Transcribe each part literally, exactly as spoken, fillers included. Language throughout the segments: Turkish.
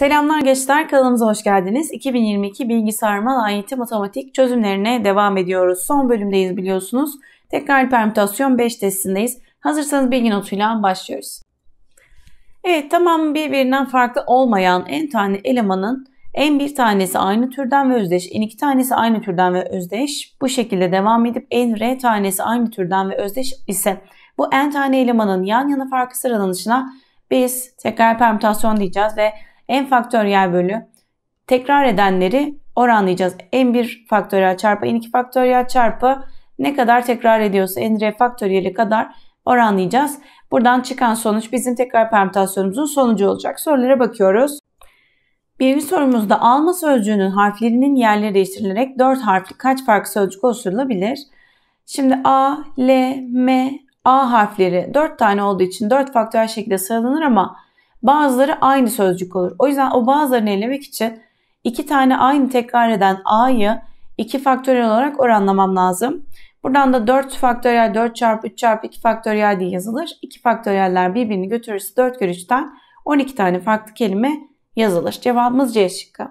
Selamlar gençler, kanalımıza hoş geldiniz. iki bin yirmi iki Bilgi Sarmal A Y T matematik çözümlerine devam ediyoruz. Son bölümdeyiz biliyorsunuz. Tekrar permütasyon beş testindeyiz. Hazırsanız bilgi notuyla başlıyoruz. Evet, tamam birbirinden farklı olmayan n tane elemanın en bir tanesi aynı türden ve özdeş, en iki tanesi aynı türden ve özdeş bu şekilde devam edip en r tanesi aynı türden ve özdeş ise bu n tane elemanın yan yana farklı sıralanışına biz tekrar permütasyon diyeceğiz ve n faktöriyel bölü tekrar edenleri oranlayacağız. n bir faktöriyel çarpı n iki faktöriyel çarpı ne kadar tekrar ediyorsa n r faktöriyeli kadar oranlayacağız. Buradan çıkan sonuç bizim tekrar permütasyonumuzun sonucu olacak. Sorulara bakıyoruz. Birinci sorumuzda alma sözcüğünün harflerinin yerleri değiştirilerek dört harfli kaç farklı sözcük oluşturulabilir? Şimdi a, l, m, a harfleri dört tane olduğu için dört faktöriyel şekilde sıralanır ama bazıları aynı sözcük olur. O yüzden o bazılarını elemek için iki tane aynı tekrar eden a'yı iki faktöriyel olarak oranlamam lazım. Buradan da dört faktöriyel dört çarpı üç çarpı iki faktöriyel diye yazılır. iki faktöriyeller birbirini götürürse dört kere üçten on iki tane farklı kelime yazılır. Cevabımız C şıkkı.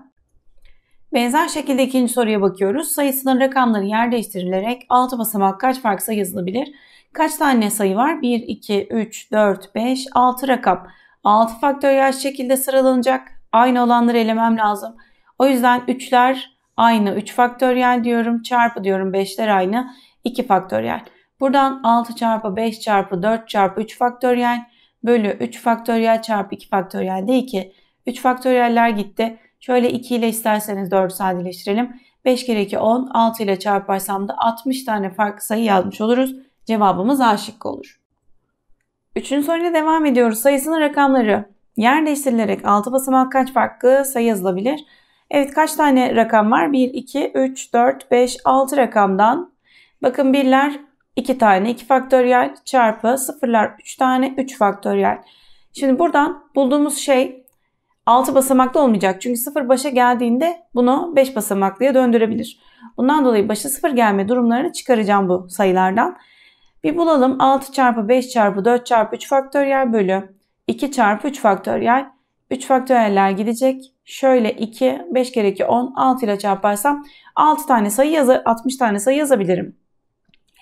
Benzer şekilde ikinci soruya bakıyoruz. Sayısının rakamları yer değiştirilerek altı basamak kaç farklı sayı yazılabilir? Kaç tane sayı var? bir, iki, üç, dört, beş, altı rakam. altı faktöriyel şekilde sıralanacak. Aynı olanları elemem lazım. O yüzden üçler aynı. üç faktöriyel diyorum. Çarpı diyorum. beşler aynı. iki faktöriyel. Buradan altı çarpı beş çarpı dört çarpı üç faktöriyel bölü üç faktöriyel çarpı iki faktöriyel de iki. üç faktöriyeller gitti. Şöyle iki ile isterseniz dördü sadeleştirelim. beş kere iki on. altı ile çarparsam da altmış tane farklı sayı yazmış oluruz. Cevabımız A şıkkı olur. Üçüncü soruyla devam ediyoruz. Sayısının rakamları yer değiştirilerek altı basamak kaç farklı sayı yazılabilir? Evet, kaç tane rakam var? bir, iki, üç, dört, beş, altı rakamdan. Bakın birler iki tane iki faktöriyel çarpı sıfırlar üç tane üç faktöriyel. Şimdi buradan bulduğumuz şey altı basamaklı olmayacak. Çünkü sıfır başa geldiğinde bunu beş basamaklıya döndürebilir. Bundan dolayı başa sıfır gelme durumlarını çıkaracağım bu sayılardan. Bir bulalım. altı çarpı beş çarpı dört çarpı üç faktöriyel bölü iki çarpı üç faktöriyel. üç faktöriyeller gidecek. Şöyle iki, beş kere iki on, altı ile çarparsam altı tane sayı yazar, altmış tane sayı yazabilirim.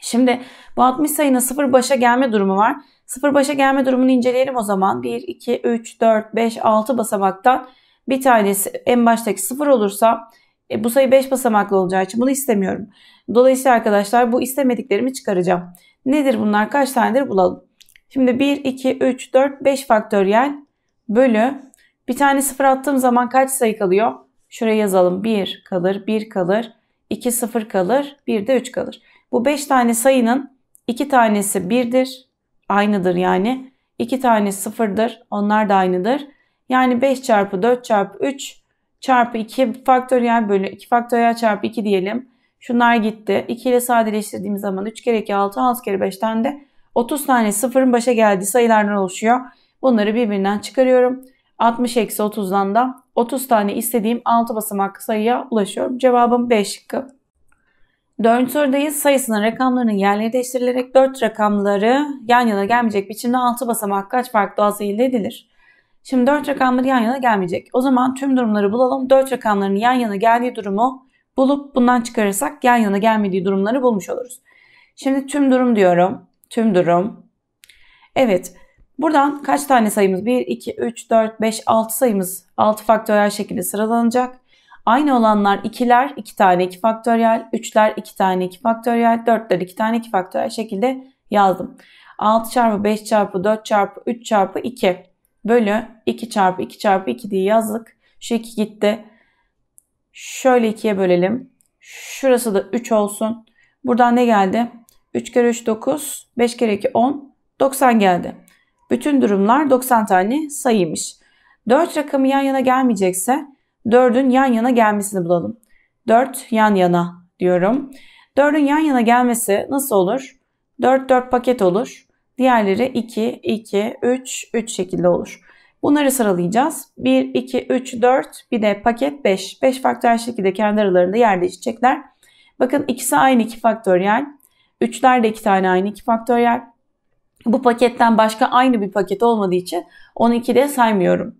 Şimdi bu altmış sayının sıfır başa gelme durumu var. sıfır başa gelme durumunu inceleyelim o zaman. bir, iki, üç, dört, beş, altı basamaktan bir tanesi en baştaki sıfır olursa e, bu sayı beş basamaklı olacağı için bunu istemiyorum. Dolayısıyla arkadaşlar bu istemediklerimi çıkaracağım. Nedir bunlar? Kaç tanedir bulalım. Şimdi bir, iki, üç, dört, beş faktöriyel bölü bir tane sıfır attığım zaman kaç sayı kalıyor? Şuraya yazalım. bir kalır, bir kalır, iki sıfır kalır, bir de üç kalır. Bu beş tane sayının iki tanesi birdir. Aynıdır yani. iki tane sıfırdır. Onlar da aynıdır. Yani beş çarpı dört çarpı üç çarpı iki faktöriyel bölü iki faktöriyel çarpı iki diyelim. Şunlar gitti. iki ile sadeleştirdiğimiz zaman üç kere iki altı, altı kere beşten de otuz tane sıfırın başa geldiği sayılardan oluşuyor. Bunları birbirinden çıkarıyorum. altmış eksi otuzdan da otuz tane istediğim altı basamaklı sayıya ulaşıyorum. Cevabım B şıkkı. dördüncü sorudayız. Sayısının rakamlarının yerleri değiştirilerek dört rakamları yan yana gelmeyecek biçimde altı basamak kaç farklı az elde edilir? Şimdi dört rakamları yan yana gelmeyecek. O zaman tüm durumları bulalım. dört rakamların yan yana geldiği durumu bulup bundan çıkarırsak yan yana gelmediği durumları bulmuş oluruz. Şimdi tüm durum diyorum. Tüm durum. Evet. Buradan kaç tane sayımız? bir, iki, üç, dört, beş, altı sayımız altı faktöriyel şekilde sıralanacak. Aynı olanlar ikiler iki tane iki faktöriyel, üçler iki tane iki faktöriyel, dörtler iki tane iki faktöriyel şekilde yazdım. altı çarpı beş çarpı dört çarpı üç çarpı iki bölü iki çarpı iki çarpı iki diye yazdık. Şu iki gitti. Şöyle ikiye bölelim. Şurası da üç olsun. Buradan ne geldi? üç kere üç dokuz, beş kere iki on, doksan geldi. Bütün durumlar doksan tane sayıymış. dört rakamı yan yana gelmeyecekse dördün yan yana gelmesini bulalım. dört yan yana diyorum. dördün yan yana gelmesi nasıl olur? dört dört paket olur. Diğerleri iki, iki, üç, üç şekilde olur. Bunları sıralayacağız. bir, iki, üç, dört bir de paket beş. beş faktöriyel şekilde kendi aralarında yer değiştirecekler. Bakın ikisi aynı iki faktöriyel. üçler de iki tane aynı iki faktöriyel. Bu paketten başka aynı bir paket olmadığı için on ikiyi de saymıyorum.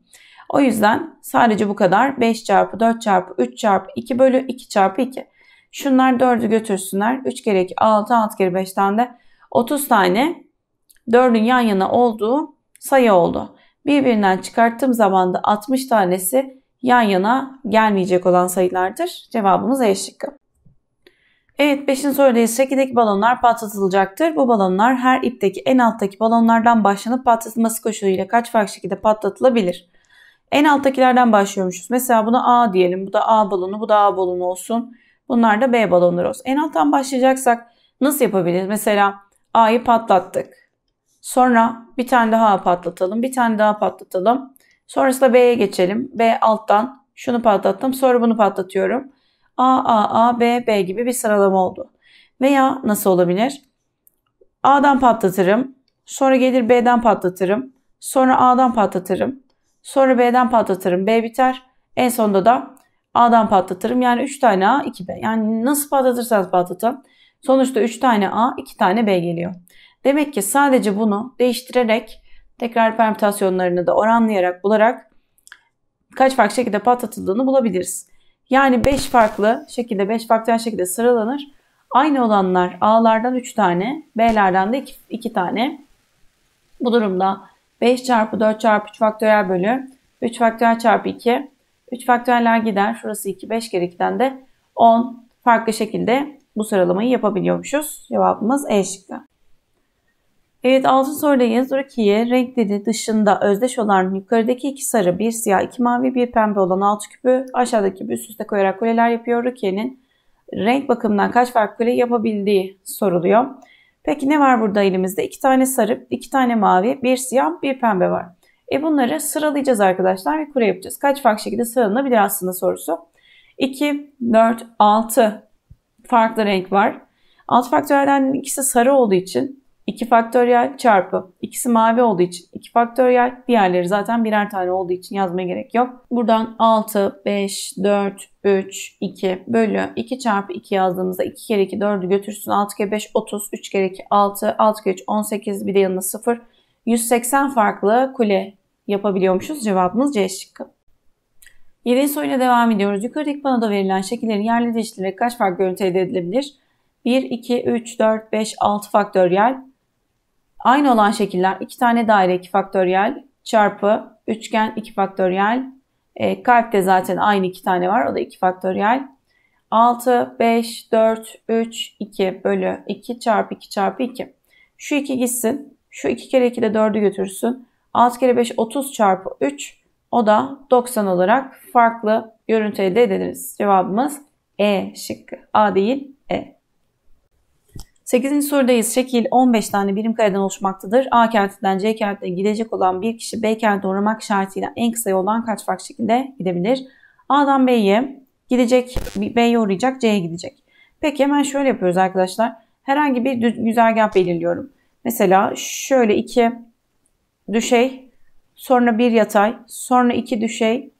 O yüzden sadece bu kadar. beş çarpı dört çarpı üç çarpı iki bölü iki çarpı iki. Şunlar dördü götürsünler. üç kere iki altı, altı kere beşten de otuz tane dördün yan yana olduğu sayı oldu. Birbirinden çıkarttığım zaman da altmış tanesi yan yana gelmeyecek olan sayılardır. Cevabımız E şıkkı. Evet, beşinci sorudayız. Şekildeki balonlar patlatılacaktır. Bu balonlar her ipteki en alttaki balonlardan başlanıp patlatılması koşuluyla kaç farklı şekilde patlatılabilir? En alttakilerden başlıyormuşuz. Mesela buna A diyelim. Bu da A balonu, bu da A balonu olsun. Bunlar da B balonları olsun. En alttan başlayacaksak nasıl yapabiliriz? Mesela A'yı patlattık. Sonra bir tane daha patlatalım. Bir tane daha patlatalım. Sonrasında B'ye geçelim. B alttan şunu patlattım. Sonra bunu patlatıyorum. A, A, A, B, B gibi bir sıralama oldu. Veya nasıl olabilir? A'dan patlatırım. Sonra gelir B'den patlatırım. Sonra A'dan patlatırım. Sonra B'den patlatırım. B biter. En sonunda da A'dan patlatırım. Yani üç tane A, iki B. Yani nasıl patlatırsanız patlatın. Sonuçta üç tane A, iki tane B geliyor. Demek ki sadece bunu değiştirerek, tekrar permütasyonlarını da oranlayarak, bularak kaç farklı şekilde patlatıldığını bulabiliriz. Yani beş farklı şekilde, beş farklı şekilde sıralanır. Aynı olanlar A'lardan üç tane, B'lerden de iki tane. Bu durumda beş çarpı dört çarpı üç faktöriyel bölü üç faktöriyel çarpı iki. üç faktöriyeller gider. Şurası iki. beş kere ikiden de on farklı şekilde bu sıralamayı yapabiliyormuşuz. Cevabımız E şıkkı. Evet, altı sorudayız. Rukiye renkleri dışında özdeş olan yukarıdaki iki sarı, bir siyah, iki mavi, bir pembe olan altı küpü aşağıdaki küpü üst üste koyarak kuleler yapıyor. Rukiye'nin renk bakımından kaç farklı kule yapabildiği soruluyor. Peki ne var burada elimizde? iki tane sarı, iki tane mavi, bir siyah, bir pembe var. E bunları sıralayacağız arkadaşlar ve kule yapacağız. Kaç farklı şekilde sıralanabilir aslında sorusu. iki, dört, altı farklı renk var. altı faktöriyelden ikisi sarı olduğu için iki faktöriyel çarpı ikisi mavi olduğu için iki faktöriyel, diğerleri zaten birer tane olduğu için yazmaya gerek yok. Buradan altı, beş, dört, üç, iki bölü iki çarpı iki yazdığımızda iki kere iki dördü götürsün. altı kere beş otuz, üç kere iki altı, altı kere üç on sekiz, bir de yanına sıfır. yüz seksen farklı kule yapabiliyormuşuz. Cevabımız C şıkkı. yedinci soruyla devam ediyoruz. Yukarıdaki panoda verilen şekillerin yerleri değiştirerek kaç farklı görüntü elde edilebilir? bir, iki, üç, dört, beş, altı faktöriyel. Aynı olan şekiller iki tane daire iki faktöriyel çarpı üçgen iki faktöriyel. E, kalpte zaten aynı iki tane var. O da iki faktöriyel. altı, beş, dört, üç, iki bölü iki çarpı iki çarpı iki. Şu iki gitsin. Şu iki kere iki de dördü götürsün. altı kere beş otuz çarpı üç. O da doksan olarak farklı görüntü elde ederiz. Cevabımız E şıkkı. A değil E. sekizinci sorudayız. Şekil on beş tane birim kareden oluşmaktadır. A kentinden C kentine gidecek olan bir kişi B kentine uğramak şartıyla en kısa yoldan kaç farklı şekilde gidebilir? A'dan B'ye gidecek, B'ye uğrayacak, C'ye gidecek. Peki hemen şöyle yapıyoruz arkadaşlar. Herhangi bir güzergah belirliyorum. Mesela şöyle iki düşey, sonra bir yatay, sonra iki düşey,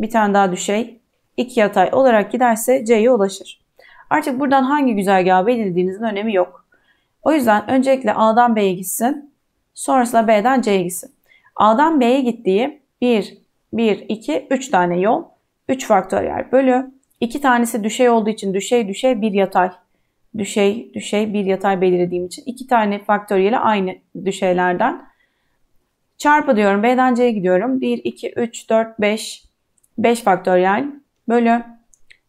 bir tane daha düşey, iki yatay olarak giderse C'ye ulaşır. Artık buradan hangi güzergahı belirlediğinizin önemi yok. O yüzden öncelikle A'dan B'ye gitsin. Sonrasında B'den C'ye gitsin. A'dan B'ye gittiği bir, bir, iki, üç tane yol. üç faktöriyel bölü. iki tanesi düşey olduğu için düşey, düşey, bir yatay. Düşey, düşey, bir yatay belirlediğim için. iki tane faktöriyeli aynı düşeylerden. Çarpı diyorum. B'den C'ye gidiyorum. bir, iki, üç, dört, beş. beş faktöriyel bölü.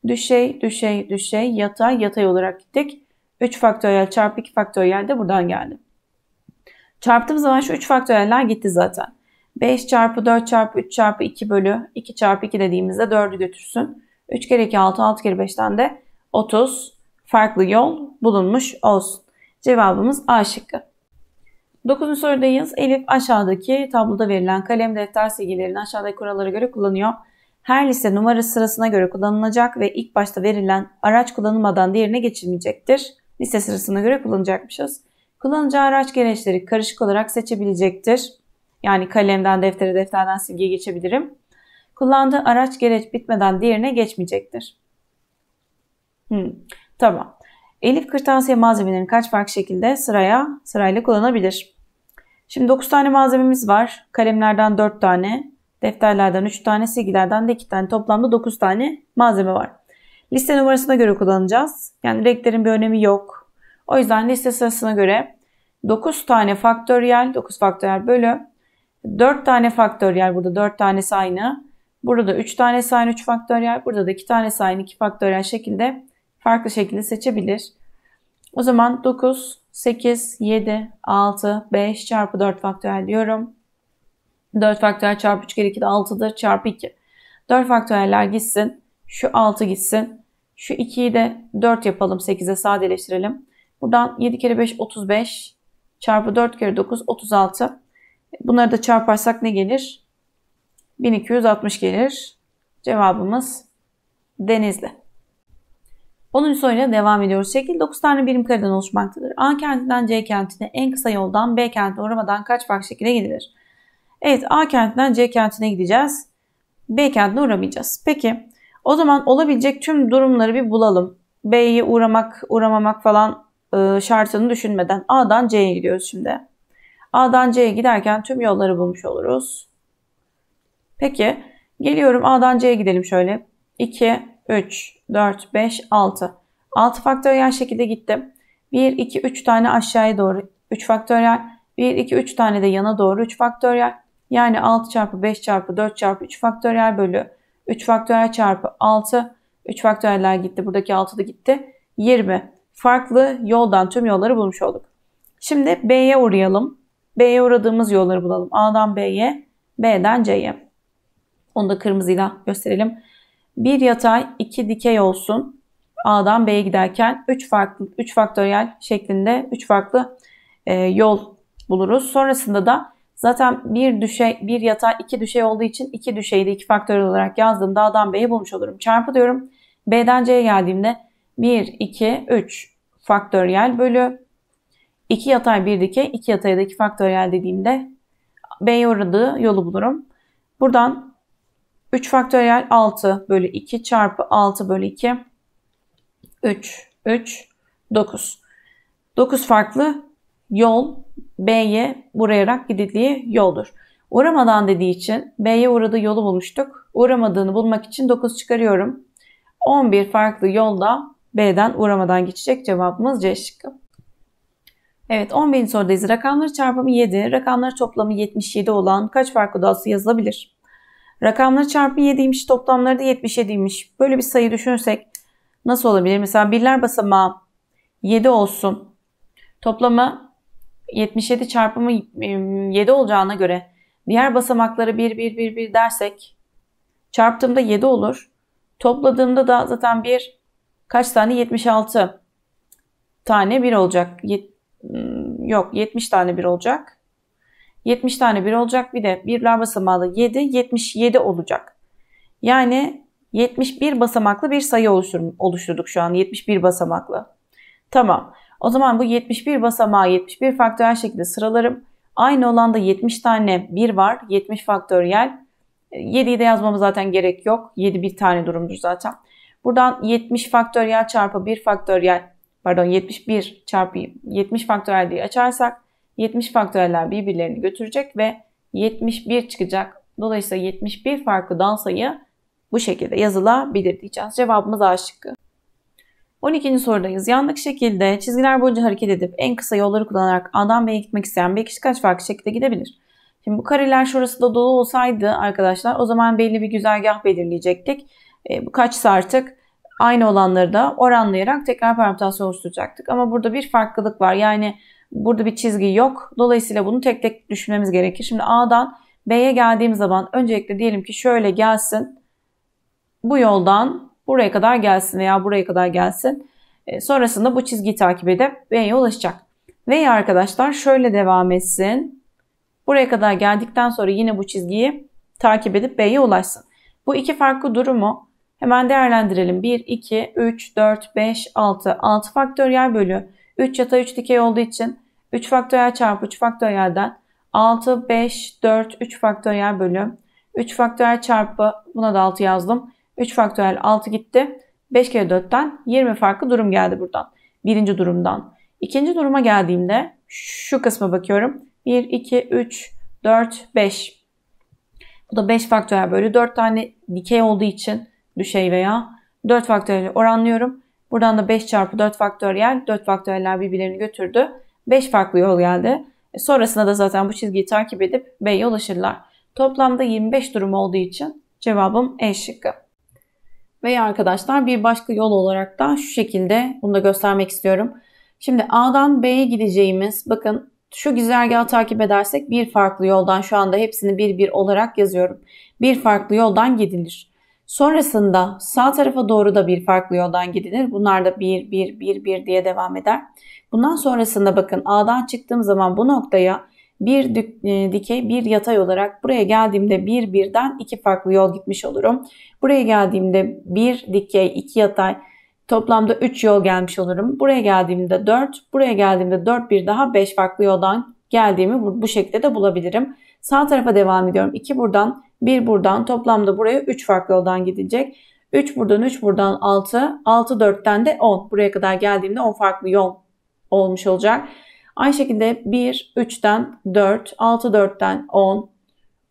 Düşey, düşey, düşey, yatay, yatay olarak gittik. üç faktöriyel çarpı iki faktöriyel de buradan geldi. Çarptığım zaman şu üç faktöriyeller gitti zaten. beş çarpı dört çarpı üç çarpı iki bölü iki çarpı iki dediğimizde dördü götürsün. üç kere iki altı, altı kere beşten de otuz farklı yol bulunmuş olsun. Cevabımız A şıkkı. dokuzuncu sorudayız. Elif aşağıdaki tabloda verilen kalem defter silgilerini aşağıdaki kurallara göre kullanıyor. Her liste numara sırasına göre kullanılacak ve ilk başta verilen araç kullanılmadan diğerine geçilmeyecektir. Liste sırasına göre kullanacakmışız. Kullanacağı araç gereçleri karışık olarak seçebilecektir. Yani kalemden deftere, defterden silgiye geçebilirim. Kullandığı araç gereç bitmeden diğerine geçmeyecektir. Hmm, tamam. Elif kırtasiye malzemelerini kaç farklı şekilde sıraya sırayla kullanabilir? Şimdi dokuz tane malzememiz var. Kalemlerden dört tane. Defterlerden üç tane, silgilerden de iki tane. Toplamda dokuz tane malzeme var. Liste numarasına göre kullanacağız. Yani renklerin bir önemi yok. O yüzden liste sırasına göre dokuz tane faktöriyel, dokuz faktöriyel bölü dört tane faktöriyel, burada dört tanesi aynı. Burada da üç tanesi aynı, üç faktöriyel. Burada da iki tanesi aynı, iki faktöriyel şekilde farklı şekilde seçebilir. O zaman dokuz, sekiz, yedi, altı, beş çarpı dört faktöriyel diyorum. dört faktöriyel çarpı üç kere iki de altıdır, çarpı iki. dört faktöriyeller gitsin. Şu altı gitsin. Şu ikiyi de dört yapalım. sekize sadeleştirelim. Buradan yedi kere beş otuz beş çarpı dört kere dokuz otuz altı. Bunları da çarparsak ne gelir? bin iki yüz altmış gelir. Cevabımız Denizli. onuncu soruyla devam ediyoruz. Şekil dokuz tane birim kareden oluşmaktadır. A kentinden C kentine en kısa yoldan B kentine uğramadan kaç farklı şekilde gidilir? Evet, A kentinden C kentine gideceğiz. B kentine uğramayacağız. Peki o zaman olabilecek tüm durumları bir bulalım. B'ye uğramak, uğramamak falan ıı, şartını düşünmeden A'dan C'ye gidiyoruz şimdi. A'dan C'ye giderken tüm yolları bulmuş oluruz. Peki geliyorum A'dan C'ye gidelim şöyle. iki, üç, dört, beş, altı. altı faktöriyel şekilde gittim. bir, iki, üç tane aşağıya doğru üç faktöriyel. bir, iki, üç tane de yana doğru üç faktöriyel. Yani altı çarpı beş çarpı dört çarpı üç faktöriyel bölü üç faktöriyel çarpı altı. üç faktöriyeller gitti. Buradaki altı da gitti. yirmi. Farklı yoldan tüm yolları bulmuş olduk. Şimdi B'ye uğrayalım. B'ye uğradığımız yolları bulalım. A'dan B'ye, B'den C'ye. Onu da kırmızıyla gösterelim. bir yatay, iki dikey olsun. A'dan B'ye giderken üç farklı, üç faktöriyel şeklinde üç farklı e, yol buluruz. Sonrasında da zaten bir düşey, bir yatay, iki düşey olduğu için iki düşeyi de iki faktöriyel olarak yazdığımda A'dan B'ye bulmuş olurum. Çarpı diyorum. B'den C'ye geldiğimde bir, iki, üç faktöriyel bölü iki yatay, bir dikey, iki yataya da iki faktöriyel dediğimde B'ye uğradığı yolu bulurum. Buradan üç faktöriyel altı bölü iki çarpı altı bölü iki. üç, üç, dokuz. dokuz farklı yol B'ye uğrayarak gidildiği yoldur. Uğramadan dediği için B'ye uğradığı yolu bulmuştuk. Uğramadığını bulmak için dokuz çıkarıyorum. on bir farklı yolda B'den uğramadan geçecek. Cevabımız C şıkkı. Evet, on birinci sorudayız. Rakamları çarpımı yedi, rakamları toplamı yetmiş yedi olan kaç farklı dalsı yazılabilir? Rakamları çarpı yediymiş, toplamları da yetmiş yediymiş. Böyle bir sayı düşünürsek nasıl olabilir? Mesela birler basamağı yedi olsun. Toplamı yetmiş yedi çarpımı yedi olacağına göre diğer basamakları bir, bir, bir, bir dersek çarptığımda yedi olur. Topladığımda da zaten bir kaç tane? yetmiş altı tane bir olacak. Yet, yok yetmiş tane bir olacak. yetmiş tane bir olacak. Bir de birler basamağı yedi, yetmiş yedi olacak. Yani yetmiş bir basamaklı bir sayı oluşturduk şu an. yetmiş bir basamaklı. Tamam. O zaman bu yetmiş bir basamağı yetmiş bir faktöriyel şekilde sıralarım. Aynı olan da yetmiş tane bir var. yetmiş faktöriyel. yediyi de yazmamız zaten gerek yok. yedi bir tane durumdur zaten. Buradan yetmiş faktöriyel çarpı bir faktöriyel, pardon yetmiş bir çarpı yetmiş faktöriyel diye açarsak yetmiş faktöriyeller birbirlerini götürecek ve yetmiş bir çıkacak. Dolayısıyla yetmiş bir farklı dal sayı bu şekilde yazılabilir diyeceğiz. Cevabımız A şıkkı. on ikinci sorudayız. Yandaki şekilde çizgiler boyunca hareket edip en kısa yolları kullanarak A'dan B'ye gitmek isteyen bir kişi kaç farklı şekilde gidebilir? Şimdi bu kareler şurası da dolu olsaydı arkadaşlar o zaman belli bir güzergah belirleyecektik. E, bu kaçsa artık aynı olanları da oranlayarak tekrar permütasyon oluşturacaktık. Ama burada bir farklılık var. Yani burada bir çizgi yok. Dolayısıyla bunu tek tek düşünmemiz gerekir. Şimdi A'dan B'ye geldiğim zaman öncelikle diyelim ki şöyle gelsin. Bu yoldan buraya kadar gelsin veya buraya kadar gelsin. E, sonrasında bu çizgiyi takip edip B'ye ulaşacak. Veya arkadaşlar şöyle devam etsin. Buraya kadar geldikten sonra yine bu çizgiyi takip edip B'ye ulaşsın. Bu iki farklı durumu hemen değerlendirelim. bir, iki, üç, dört, beş, altı. altı faktöriyel bölü üç yatay üç dikey olduğu için üç faktöriyel çarpı üç faktöriyelden altı, beş, dört, üç faktöriyel bölü üç faktöriyel çarpı buna da altı yazdım. üç faktöriyel altı gitti. beş kere dörtten yirmi farklı durum geldi buradan. Birinci durumdan. İkinci duruma geldiğimde şu kısma bakıyorum. bir, iki, üç, dört, beş. Bu da beş faktöriyel bölü dört tane dikey olduğu için düşey veya dört faktöriyel oranlıyorum. Buradan da beş çarpı dört faktöriyel, dört faktöriyeller birbirlerini götürdü. beş farklı yol geldi. Sonrasında da zaten bu çizgiyi takip edip B'ye ulaşırlar. Toplamda yirmi beş durum olduğu için cevabım E şıkkı. Veya arkadaşlar bir başka yol olarak da şu şekilde bunu da göstermek istiyorum. Şimdi A'dan B'ye gideceğimiz, bakın şu güzergahı takip edersek bir farklı yoldan, şu anda hepsini bir bir olarak yazıyorum. Bir farklı yoldan gidilir. Sonrasında sağ tarafa doğru da bir farklı yoldan gidilir. Bunlar da bir, bir, bir, bir diye devam eder. Bundan sonrasında bakın A'dan çıktığım zaman bu noktaya bir dikey, bir yatay olarak buraya geldiğimde bir birden iki farklı yol gitmiş olurum. Buraya geldiğimde bir dikey, iki yatay, toplamda üç yol gelmiş olurum. Buraya geldiğimde dört, buraya geldiğimde dört bir daha beş farklı yoldan geldiğimi bu, bu şekilde de bulabilirim. Sağ tarafa devam ediyorum. iki buradan, bir buradan, toplamda buraya üç farklı yoldan gidecek. üç buradan, üç buradan altı, altı dörtten de on. Buraya kadar geldiğimde on farklı yol olmuş olacak. Aynı şekilde bir, üçten dört, altı dörtten on,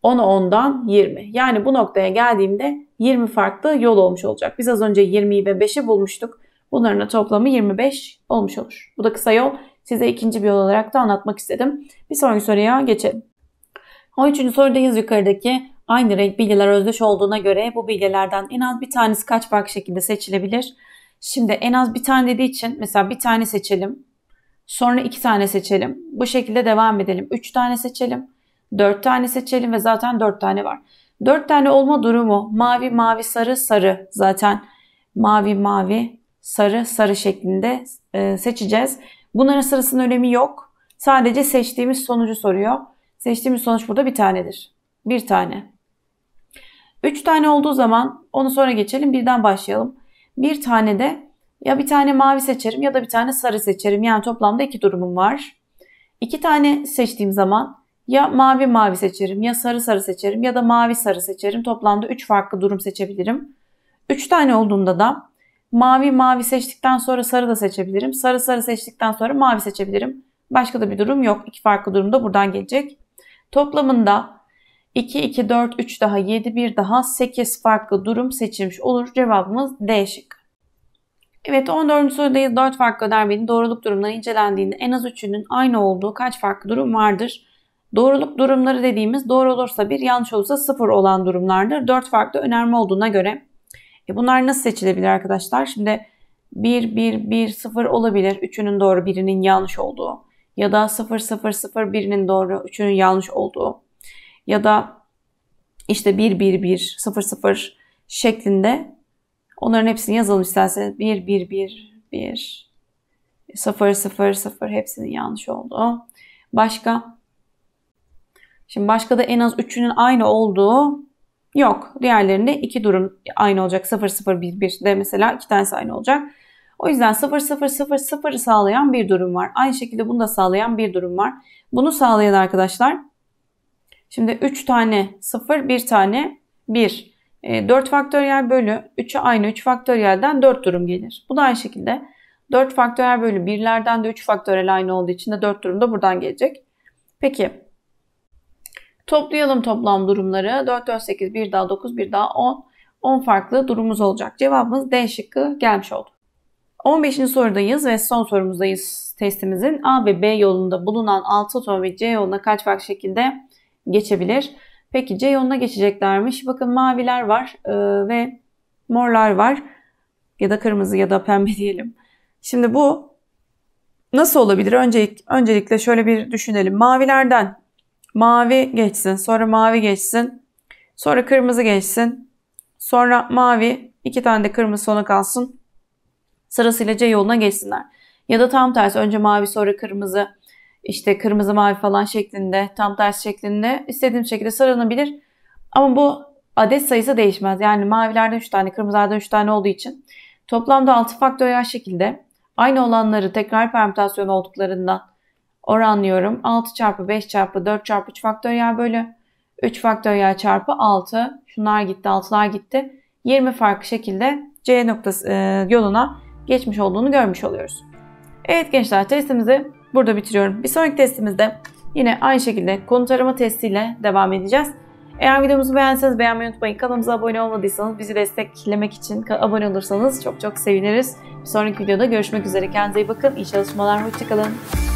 on ondan yirmi. Yani bu noktaya geldiğimde yirmi farklı yol olmuş olacak. Biz az önce yirmiyi ve beşi bulmuştuk. Bunların da toplamı yirmi beş olmuş olur. Bu da kısa yol. Size ikinci bir yol olarak da anlatmak istedim. Bir sonraki soruya geçelim. on üçüncü sorudayız. Yukarıdaki aynı renk bilgiler özdeş olduğuna göre bu bilgilerden en az bir tanesi kaç farklı şekilde seçilebilir? Şimdi en az bir tane dediği için mesela bir tane seçelim. Sonra iki tane seçelim. Bu şekilde devam edelim. üç tane seçelim. dört tane seçelim ve zaten dört tane var. dört tane olma durumu mavi, mavi, sarı, sarı. Zaten mavi, mavi, sarı, sarı şeklinde seçeceğiz. Bunların sırasının önemi yok. Sadece seçtiğimiz sonucu soruyor. Seçtiğimiz sonuç burada bir tanedir. Bir tane. üç tane olduğu zaman onu sonra geçelim. Birden başlayalım. Bir tane de ya bir tane mavi seçerim ya da bir tane sarı seçerim. Yani toplamda iki durumum var. iki tane seçtiğim zaman ya mavi mavi seçerim ya sarı sarı seçerim ya da mavi sarı seçerim. Toplamda üç farklı durum seçebilirim. üç tane olduğunda da mavi mavi seçtikten sonra sarı da seçebilirim. Sarı sarı seçtikten sonra mavi seçebilirim. Başka da bir durum yok. iki farklı durum da buradan gelecek. Toplamında iki, iki, dört, üç daha, yedi, bir daha, sekiz farklı durum seçilmiş olur. Cevabımız D şıkkı. Evet, on dördüncü sorudayız. dört farklı önermenin doğruluk durumları incelendiğinde en az üçünün aynı olduğu kaç farklı durum vardır? Doğruluk durumları dediğimiz doğru olursa bir, yanlış olursa sıfır olan durumlardır. dört farklı önerme olduğuna göre e bunlar nasıl seçilebilir arkadaşlar? Şimdi bir, bir, bir, sıfır olabilir. üçünün doğru, birinin yanlış olduğu. Ya da sıfır, sıfır, sıfır, birinin doğru, üçünün yanlış olduğu. Ya da işte bir, bir, bir, sıfır, sıfır şeklinde. Onların hepsini yazalım isterseniz. bir, bir, bir, bir, sıfır, sıfır, sıfır hepsinin yanlış oldu. Başka? Şimdi başka da en az üçünün aynı olduğu yok. Diğerlerinde iki durum aynı olacak. sıfır, sıfır, bir, bir de mesela iki tanesi aynı olacak. O yüzden sıfır, sıfır, sıfır, sıfırı sağlayan bir durum var. Aynı şekilde bunu da sağlayan bir durum var. Bunu sağlayan arkadaşlar. Şimdi üç tane sıfır, bir tane bir. dört faktöriyel bölü üçe aynı üç faktöriyelden dört durum gelir. Bu da aynı şekilde dört faktöriyel bölü birlerden de üç faktöriyel aynı olduğu için de dört durum da buradan gelecek. Peki toplayalım toplam durumları. dört, dört, sekiz, bir daha dokuz, bir daha on. on farklı durumumuz olacak. Cevabımız D şıkkı gelmiş oldu. on beşinci sorudayız ve son sorumuzdayız testimizin. A ve B yolunda bulunan altı otomobil C yoluna kaç farklı şekilde geçebilir? Peki C yoluna geçeceklermiş. Bakın maviler var e, ve morlar var. Ya da kırmızı ya da pembe diyelim. Şimdi bu nasıl olabilir? Öncelik, öncelikle şöyle bir düşünelim. Mavilerden mavi geçsin. Sonra mavi geçsin. Sonra kırmızı geçsin. Sonra mavi. iki tane de kırmızı sona kalsın. Sırasıyla C yoluna geçsinler. Ya da tam tersi. Önce mavi sonra kırmızı. İşte kırmızı mavi falan şeklinde, tam tersi şeklinde istediğim şekilde sıralanabilir. Ama bu adet sayısı değişmez. Yani mavilerden üç tane, kırmızılardan üç tane olduğu için toplamda altı faktöriyel şekilde aynı olanları tekrar permütasyon olduklarından oranlıyorum. altı çarpı beş çarpı dört çarpı üç faktöriyel bölü üç faktöriyel çarpı altı. Şunlar gitti, altılar gitti. yirmi farklı şekilde C noktası e, yoluna geçmiş olduğunu görmüş oluyoruz. Evet gençler, testimizi burada bitiriyorum. Bir sonraki testimizde yine aynı şekilde konu tarama testiyle devam edeceğiz. Eğer videomuzu beğenseniz beğenmeyi unutmayın. Kanalımıza abone olmadıysanız bizi desteklemek için abone olursanız çok çok seviniriz. Bir sonraki videoda görüşmek üzere. Kendinize iyi bakın. İyi çalışmalar. Hoşçakalın.